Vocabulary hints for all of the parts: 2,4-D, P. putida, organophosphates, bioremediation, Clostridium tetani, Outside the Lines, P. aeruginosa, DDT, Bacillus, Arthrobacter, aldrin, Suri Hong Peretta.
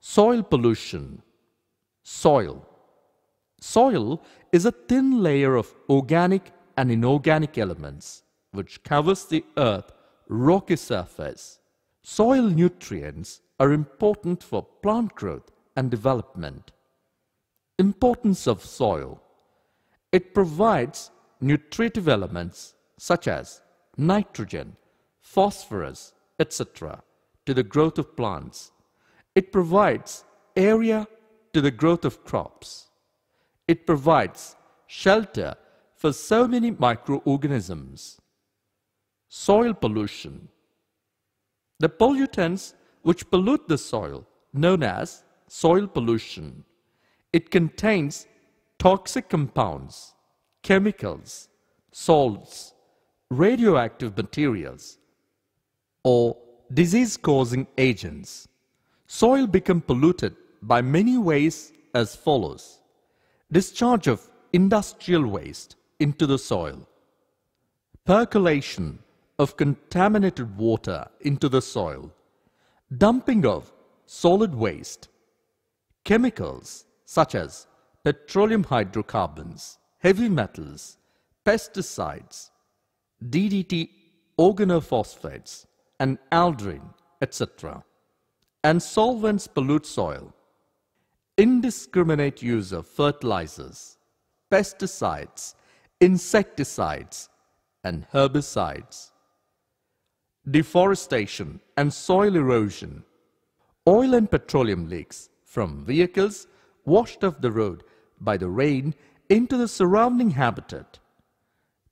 Soil pollution. Soil is a thin layer of organic and inorganic elements which covers the earth's rocky surface. Soil nutrients are important for plant growth and development. Importance of soil. It provides nutritive elements such as nitrogen, phosphorus, etc. to the growth of plants. It provides area to the growth of crops. It provides shelter for so many microorganisms. Soil pollution. The pollutants which pollute the soil, known as soil pollution. It contains toxic compounds, chemicals, salts, radioactive materials, or disease-causing agents. Soil becomes polluted by many ways as follows. Discharge of industrial waste into the soil. Percolation of contaminated water into the soil. Dumping of solid waste. Chemicals such as petroleum hydrocarbons, heavy metals, pesticides, DDT organophosphates and aldrin, etc. and solvents pollute soil. Indiscriminate use of fertilizers, pesticides, insecticides, and herbicides. Deforestation and soil erosion. Oil and petroleum leaks from vehicles washed off the road by the rain into the surrounding habitat.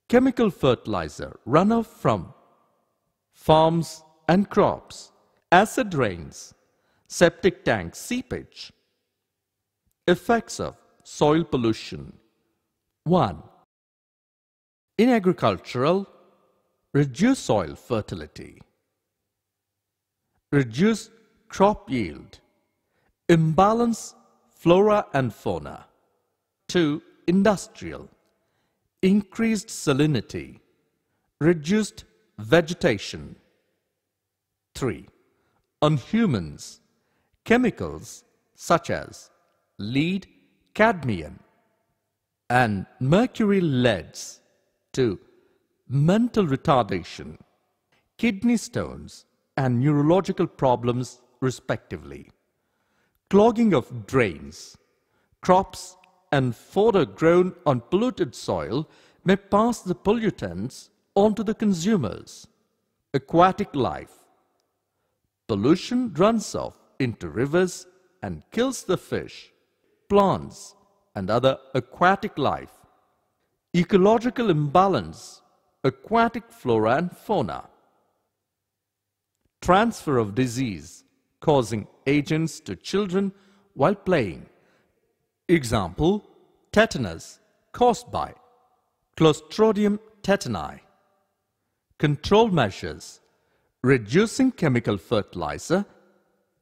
Chemical fertilizer runoff from farms and crops. Acid rains. Septic tank seepage. Effects of soil pollution. 1. In agricultural, reduce soil fertility. Reduce crop yield. Imbalance flora and fauna. 2. Industrial. Increased salinity. Reduced vegetation. 3. On humans, chemicals such as lead, cadmium, and mercury leads to mental retardation, kidney stones, and neurological problems respectively. Clogging of drains, crops, and fodder grown on polluted soil may pass the pollutants onto the consumers. Aquatic life. Pollution runs off into rivers and kills the fish, plants, and other aquatic life. Ecological imbalance, aquatic flora and fauna. Transfer of disease causing agents to children while playing. Example, tetanus caused by Clostridium tetani. Control measures, reducing chemical fertilizer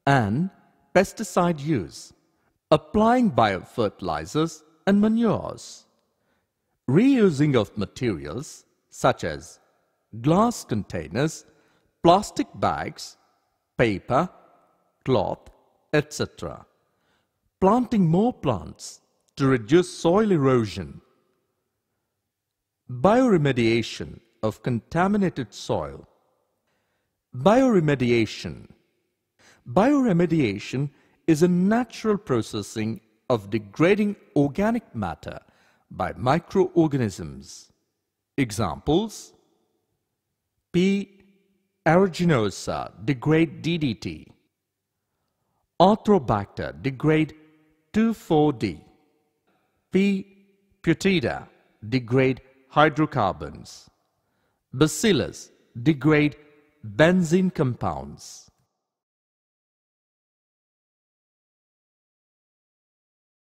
and pesticide use, applying biofertilizers and manures, reusing of materials such as glass containers, plastic bags, paper, cloth, etc. Planting more plants to reduce soil erosion. Bioremediation of contaminated soil. Bioremediation is a natural processing of degrading organic matter by microorganisms. Examples: P. aeruginosa degrade DDT. Arthrobacter degrade 2,4-D. P. putida degrade hydrocarbons. Bacillus degrade benzene compounds.